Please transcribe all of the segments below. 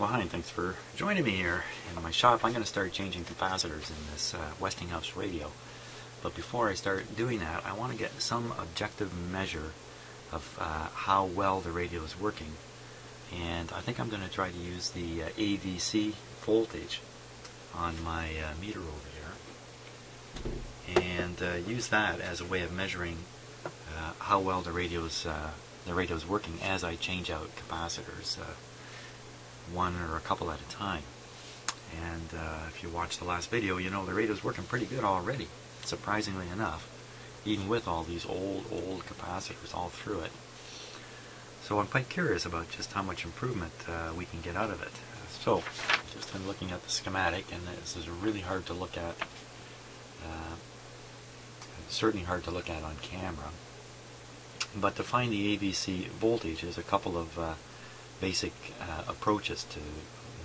Well, hi, and thanks for joining me here in my shop. I'm going to start changing capacitors in this Westinghouse radio. But before I start doing that, I want to get some objective measure of how well the radio is working. And I think I'm going to try to use the AVC voltage on my meter over here and use that as a way of measuring how well the radio's working as I change out capacitors. One or a couple at a time. And if you watch the last video, you know the radio's working pretty good already, surprisingly enough, even with all these old capacitors all through it. So I'm quite curious about just how much improvement we can get out of it. So just I'm looking at the schematic, and this is really hard to look at, certainly hard to look at on camera. But to find the AVC voltage, there's a couple of basic approaches to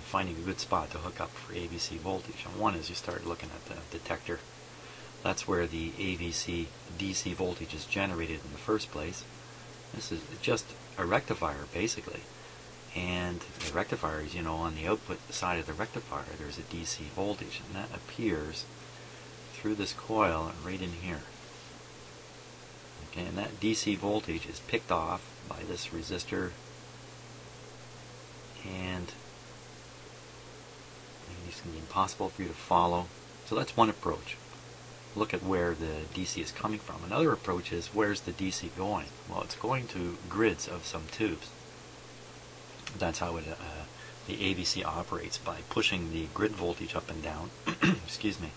finding a good spot to hook up for AVC voltage. And one is you start looking at the detector. That's where the AVC DC voltage is generated in the first place. This is just a rectifier, basically. And the rectifier is, you know, on the output side of the rectifier, there's a DC voltage. And that appears through this coil right in here. Okay, and that DC voltage is picked off by this resistor. And it's going to be impossible for you to follow. So that's one approach. Look at where the DC is coming from. Another approach is, where's the DC going? Well, it's going to grids of some tubes. That's how it, the AVC operates, by pushing the grid voltage up and down. Excuse me.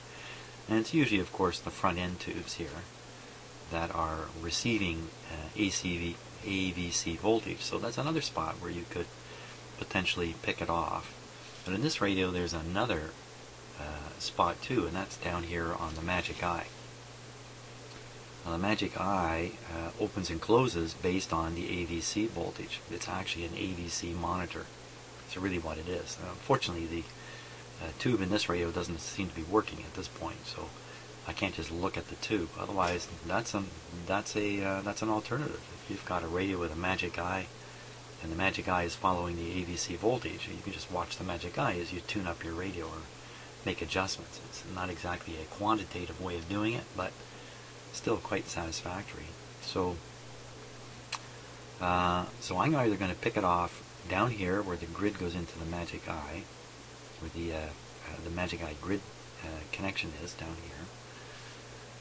And it's usually, of course, the front end tubes here that are receiving AVC voltage. So that's another spot where you could potentially pick it off. But in this radio there's another spot too, and that's down here on the magic eye. Now, the magic eye opens and closes based on the AVC voltage. It's actually an AVC monitor. That's really what it is. Now, unfortunately the tube in this radio doesn't seem to be working at this point, so I can't just look at the tube. Otherwise that's an alternative. If you've got a radio with a magic eye and the magic eye is following the AVC voltage, you can just watch the magic eye as you tune up your radio or make adjustments. It's not exactly a quantitative way of doing it, but still quite satisfactory. So so I'm either going to pick it off down here where the grid goes into the magic eye, where the magic eye grid connection is down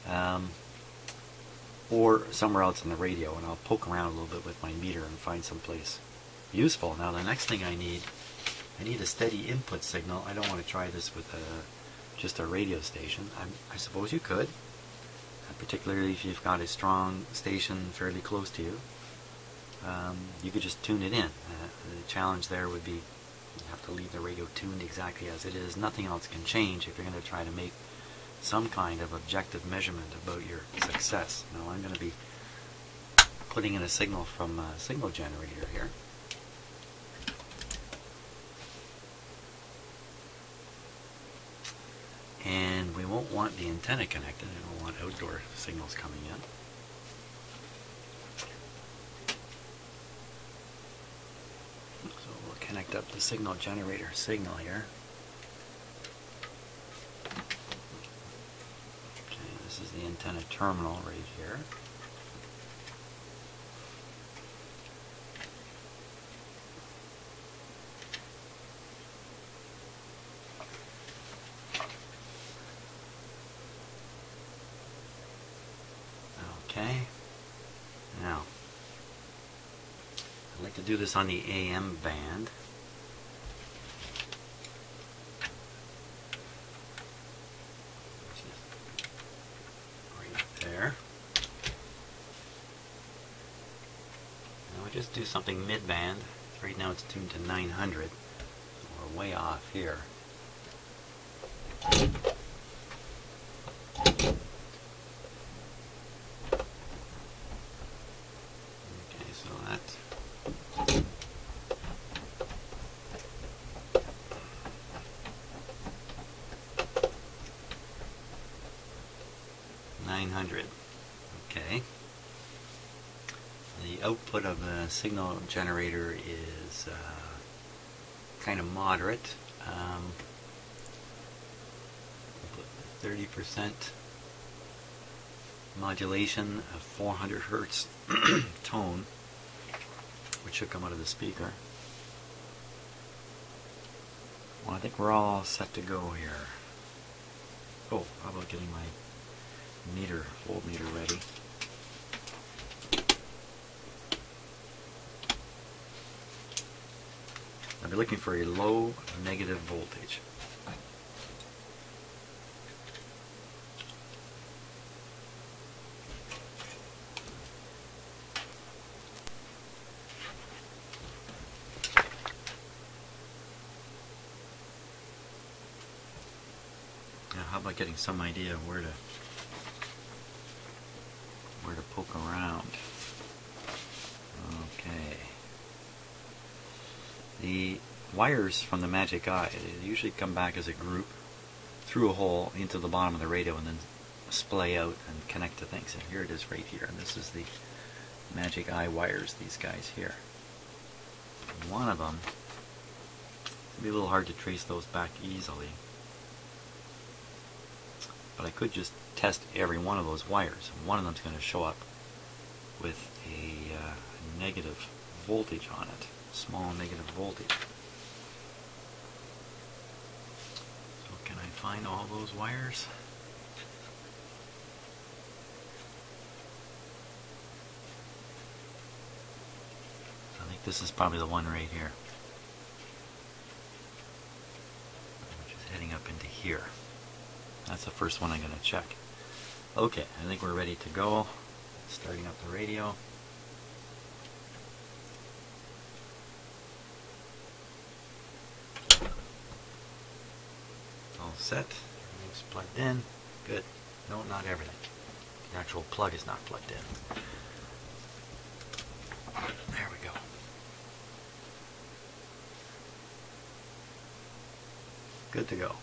here, or somewhere else in the radio, and I'll poke around a little bit with my meter and find someplace useful. Now the next thing I need a steady input signal. I don't want to try this with just a radio station. I suppose you could, particularly if you've got a strong station fairly close to you. You could just tune it in. The challenge there would be you have to leave the radio tuned exactly as it is. Nothing else can change if you're going to try to make some kind of objective measurement about your success. Now I'm going to be putting in a signal from a signal generator here. And we won't want the antenna connected, and we'll want outdoor signals coming in. So we'll connect up the signal generator signal here. This is the antenna terminal right here. Okay. Now, I'd like to do this on the AM band. Just do something mid-band. Right now it's tuned to 900. We're way off here. Okay, so that's... output of the signal generator is kind of moderate. 30% modulation of 400 hertz tone, which should come out of the speaker. Well, I think we're all set to go here. Oh, how about getting my meter, old meter ready. I'll be looking for a low negative voltage. Now, how about getting some idea of where to poke around? Okay. The wires from the Magic Eye, they usually come back as a group through a hole into the bottom of the radio and then splay out and connect to things. And here it is right here. And this is the Magic Eye wires, these guys here. One of them, it'd be a little hard to trace those back easily. But I could just test every one of those wires. One of them's going to show up with a negative voltage on it. Small negative voltage. So can I find all those wires? I think this is probably the one right here, which is heading up into here. That's the first one I'm going to check. Okay, I think we're ready to go. Starting up the radio. Set. Everything's plugged in. Good. No, not everything. The actual plug is not plugged in. There we go. Good to go.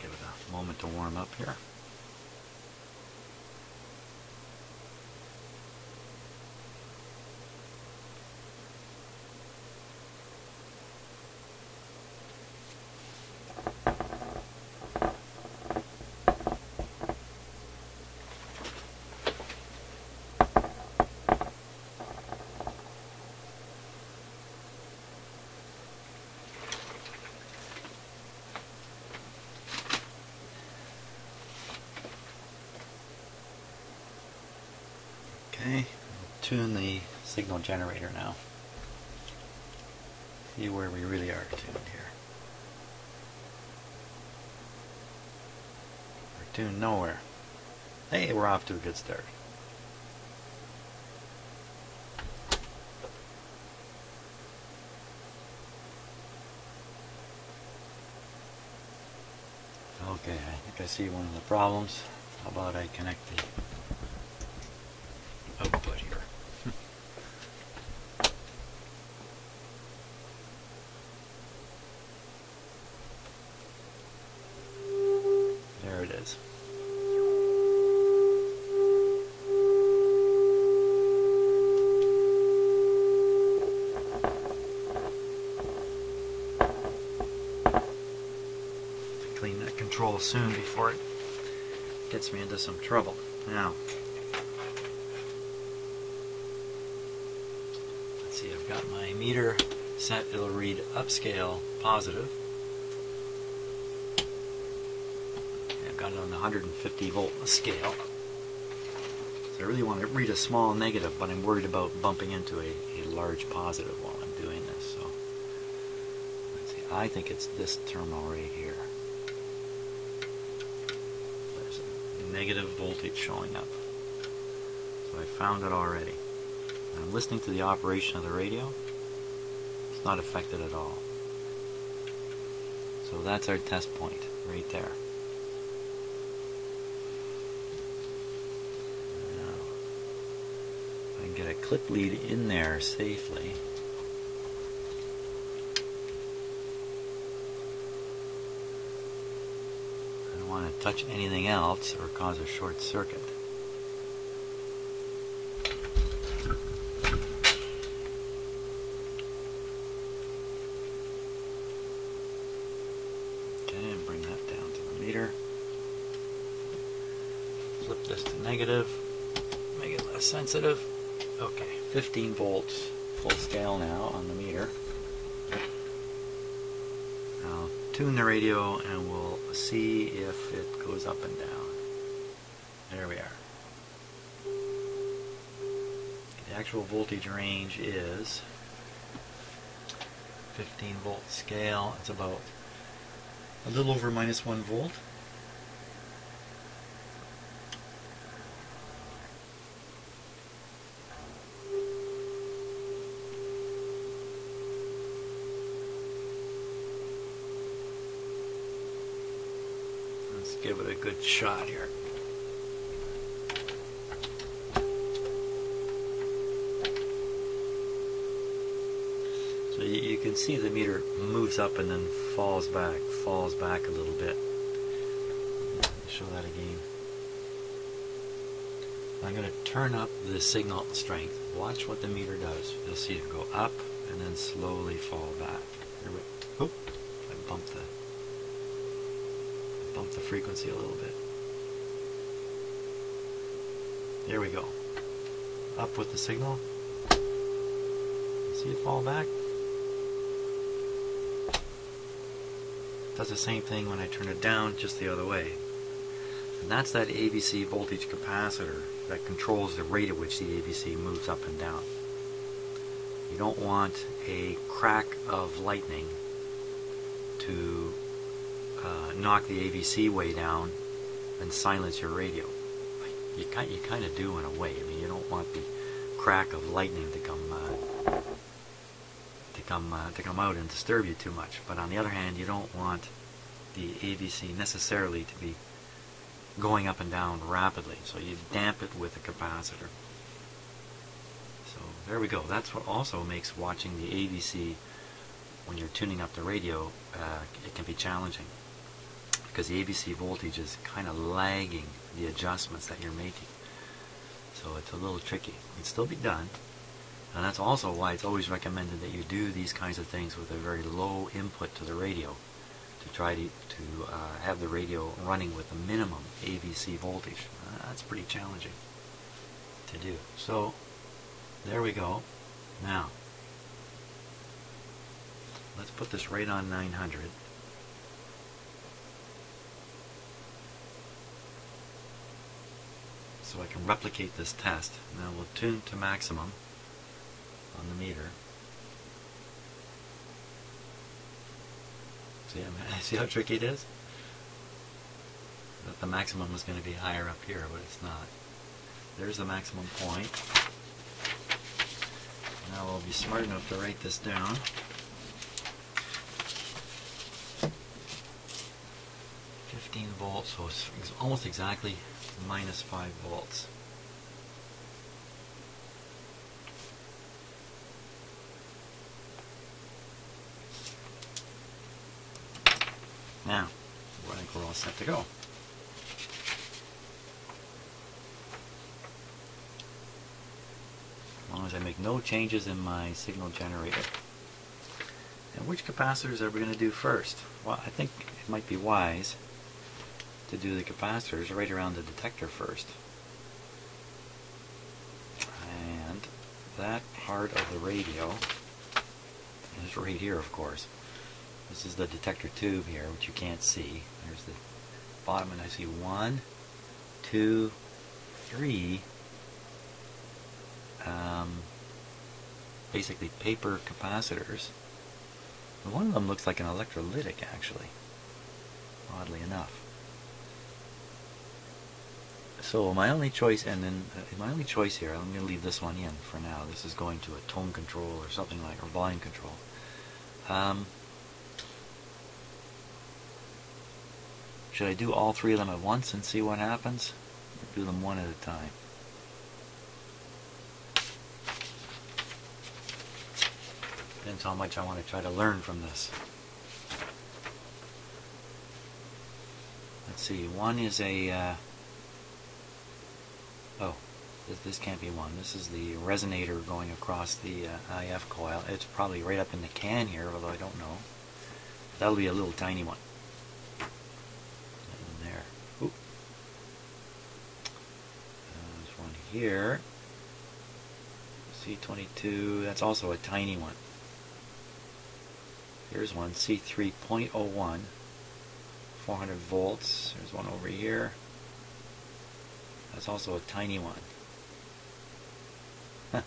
Give it a moment to warm up here. Tune the signal generator now. See where we really are tuned here. We're tuned nowhere. Hey, we're off to a good start. Okay, I think I see one of the problems. How about I connect the output here? Soon before it gets me into some trouble. Now, let's see, I've got my meter set. It'll read upscale positive. And I've got it on the 150 volt scale. So I really want to read a small negative, but I'm worried about bumping into a large positive while I'm doing this. So, let's see, I think it's this terminal right here. Negative voltage showing up. So I found it already. I'm listening to the operation of the radio. It's not affected at all. So that's our test point right there. Now, I can get a clip lead in there safely. Touch anything else or cause a short circuit. flip this to negative, make it less sensitive. Okay, 15 volts full scale now on the meter. I'll tune the radio and we'll see if it goes up and down. There we are. The actual voltage range is 15 volt scale. It's about a little over -1 volt. Let's give it a good shot here. So you can see the meter moves up and then falls back a little bit. Show that again. I'm going to turn up the signal strength. Watch what the meter does. You'll see it go up and then slowly fall back. Here we, oh, I bumped the frequency a little bit. There we go. Up with the signal. See it fall back? Does the same thing when I turn it down, just the other way. And that's that AVC voltage capacitor that controls the rate at which the AVC moves up and down. You don't want a crack of lightning to knock the AVC way down and silence your radio. You kind of do in a way. I mean, you don't want the crack of lightning to come out and disturb you too much. But on the other hand, you don't want the AVC necessarily to be going up and down rapidly. So you damp it with a capacitor. So there we go. That's what also makes watching the AVC when you're tuning up the radio, it can be challenging, because the AVC voltage is kind of lagging the adjustments that you're making. So it's a little tricky. It can still be done. And that's also why it's always recommended that you do these kinds of things with a very low input to the radio, to try to have the radio running with a minimum AVC voltage. That's pretty challenging to do. So there we go. Now let's put this right on 900. So I can replicate this test. Now we'll tune to maximum on the meter. See how tricky it is? That the maximum was going to be higher up here, but it's not. There's the maximum point. Now we'll be smart enough to write this down. So it's almost exactly -5 volts. Now, I think we're all set to go. As long as I make no changes in my signal generator. And which capacitors are we going to do first? Well, I think it might be wise to do the capacitors right around the detector first. And that part of the radio is right here, of course. This is the detector tube here, which you can't see. There's the bottom, and I see 1, 2, 3 basically paper capacitors. One of them looks like an electrolytic, actually, oddly enough. So my only choice here, I'm going to leave this one in for now. This is going to a tone control or something like, or volume control. Should I do all three of them at once and see what happens? Or do them one at a time? Depends how much I want to try to learn from this. Let's see, one is a... oh, this can't be one. This is the resonator going across the IF coil. It's probably right up in the can here, although I don't know. That'll be a little tiny one. And there. Oop. here, C22, that's also a tiny one. Here's one, C3.01, 400 volts. There's one over here. That's also a tiny one. Huh.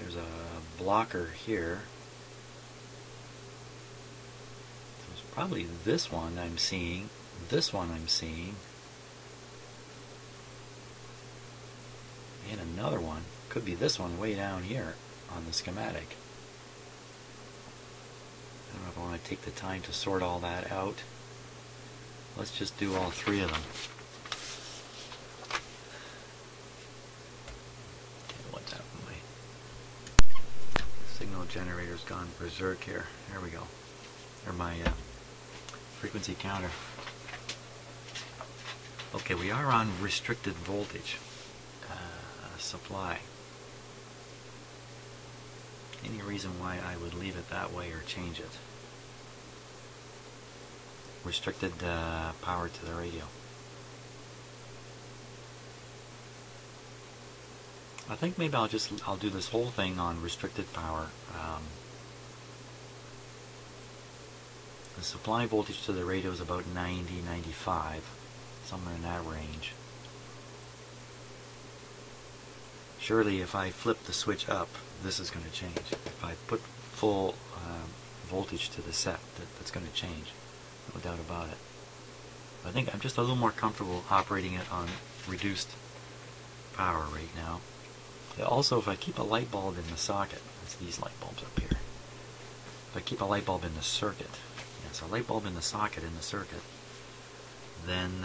There's a blocker here. There's probably this one I'm seeing. This one I'm seeing. And another one. Could be this one way down here on the schematic. I don't know if I want to take the time to sort all that out. Let's just do all three of them. What's that way? Signal generator's gone berserk here. There we go. Or my frequency counter. Okay, we are on restricted voltage supply. Any reason why I would leave it that way or change it? Restricted power to the radio. I think maybe I'll do this whole thing on restricted power. The supply voltage to the radio is about 90, 95, somewhere in that range. Surely if I flip the switch up, this is going to change. If I put full voltage to the set, that's going to change. No doubt about it. I think I'm just a little more comfortable operating it on reduced power right now. Also, if I keep a light bulb in the socket, that's these light bulbs up here. If I keep a light bulb in the circuit, yeah, so light bulb in the socket in the circuit, then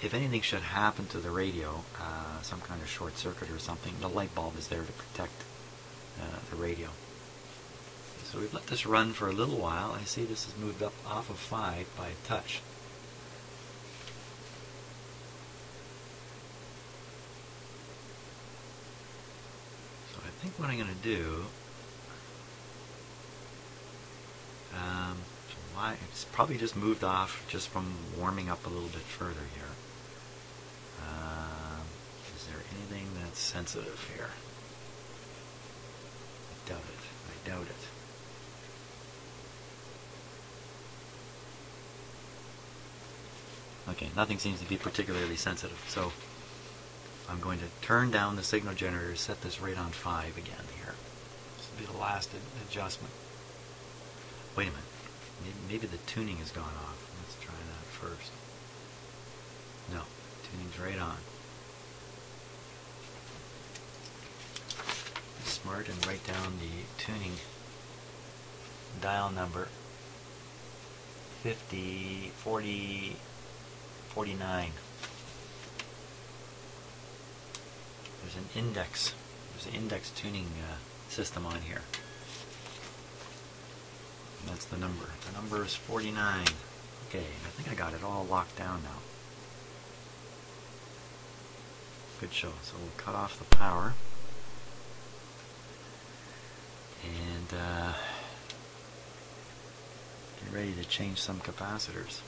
if anything should happen to the radio, some kind of short circuit or something, the light bulb is there to protect the radio. So we've let this run for a little while. I see this has moved up off of 5 by a touch. So I think what I'm going to do, it's probably just moved off just from warming up a little bit further here. Is there anything that's sensitive here? I doubt it. I doubt it. Okay, nothing seems to be particularly sensitive, so I'm going to turn down the signal generator, set this right on 5 again here. This will be the last adjustment. Wait a minute. Maybe the tuning has gone off. Let's try that first. No, tuning's right on. Be smart and write down the tuning dial number. 50, 40, 49. There's an index. There's an index tuning system on here. And that's the number. The number is 49. Okay, I think I got it all locked down now. Good show. So we'll cut off the power. And get ready to change some capacitors.